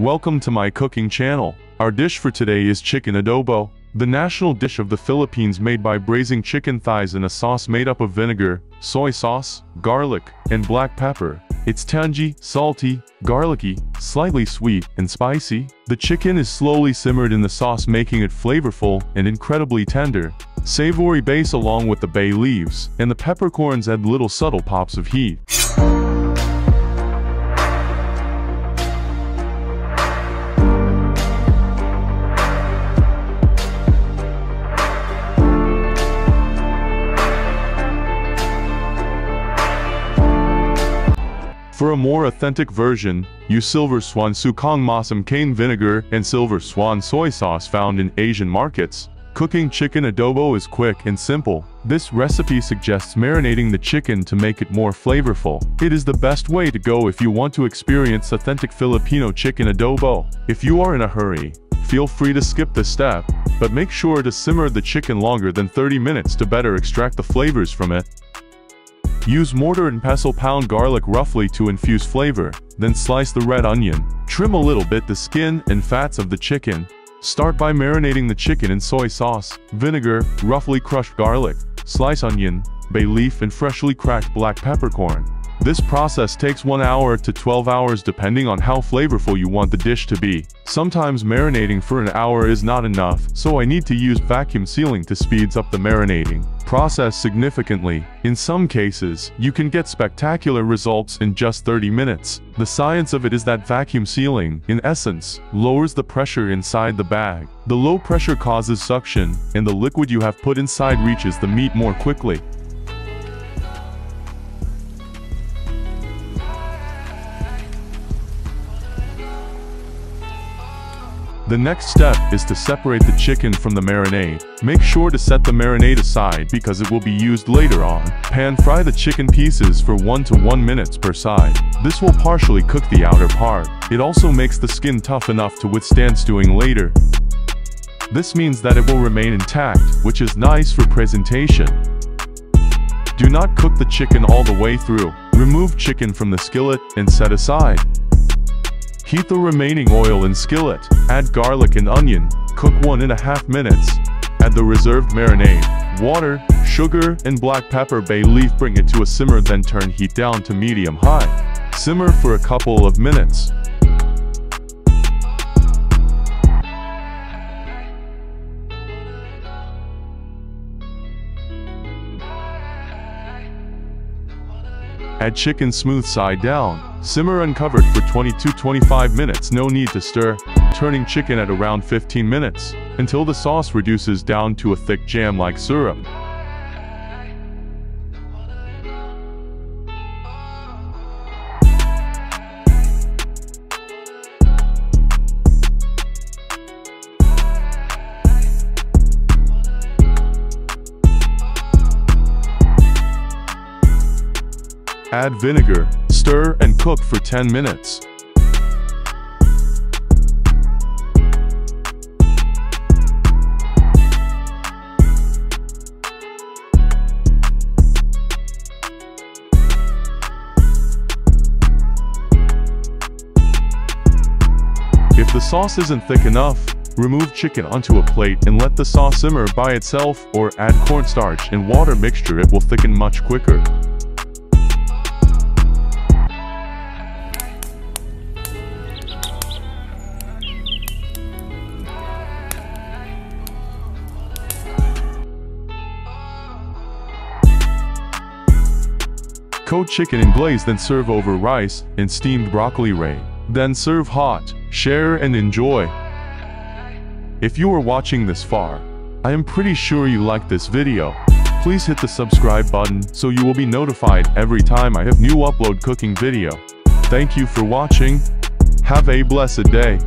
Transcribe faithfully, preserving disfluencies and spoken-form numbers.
Welcome to my cooking channel. Our dish for today is chicken adobo, the national dish of the Philippines, made by braising chicken thighs in a sauce made up of vinegar, soy sauce, garlic, and black pepper. It's tangy, salty, garlicky, slightly sweet, and spicy. The chicken is slowly simmered in the sauce, making it flavorful and incredibly tender. Savory base along with the bay leaves and the peppercorns add little subtle pops of heat. For a more authentic version, use Silver Swan sukang masam cane vinegar and Silver Swan soy sauce found in Asian markets. Cooking chicken adobo is quick and simple. This recipe suggests marinating the chicken to make it more flavorful. It is the best way to go if you want to experience authentic Filipino chicken adobo. If you are in a hurry, feel free to skip this step, but make sure to simmer the chicken longer than thirty minutes to better extract the flavors from it. Use mortar and pestle, pound garlic roughly to infuse flavor, then slice the red onion. Trim a little bit the skin and fats of the chicken. Start by marinating the chicken in soy sauce, vinegar, roughly crushed garlic, sliced onion, bay leaf and freshly cracked black peppercorn. This process takes one hour to twelve hours depending on how flavorful you want the dish to be. Sometimes marinating for an hour is not enough, so I need to use vacuum sealing to speeds up the marinating process significantly. In some cases, you can get spectacular results in just thirty minutes. The science of it is that vacuum sealing, in essence, lowers the pressure inside the bag. The low pressure causes suction, and the liquid you have put inside reaches the meat more quickly. The next step is to separate the chicken from the marinade. Make sure to set the marinade aside because it will be used later on. Pan fry the chicken pieces for one to one minutes per side. This will partially cook the outer part. It also makes the skin tough enough to withstand stewing later. This means that it will remain intact, which is nice for presentation. Do not cook the chicken all the way through. Remove chicken from the skillet and set aside. Heat the remaining oil in skillet, add garlic and onion, cook one and a half minutes, add the reserved marinade, water, sugar, and black pepper bay leaf, bring it to a simmer then turn heat down to medium-high. Simmer for a couple of minutes. Add chicken smooth side down. Simmer uncovered for twenty to twenty-five minutes, no need to stir. Turning chicken at around fifteen minutes, until the sauce reduces down to a thick jam-like syrup. Add vinegar, stir and cook for ten minutes. If the sauce isn't thick enough, remove chicken onto a plate and let the sauce simmer by itself, or add cornstarch and water mixture, it will thicken much quicker. Coat chicken in glaze, then serve over rice and steamed broccoli rabe. Then serve hot, share and enjoy. If you are watching this far, I am pretty sure you like this video. Please hit the subscribe button so you will be notified every time I have new upload cooking video. Thank you for watching. Have a blessed day.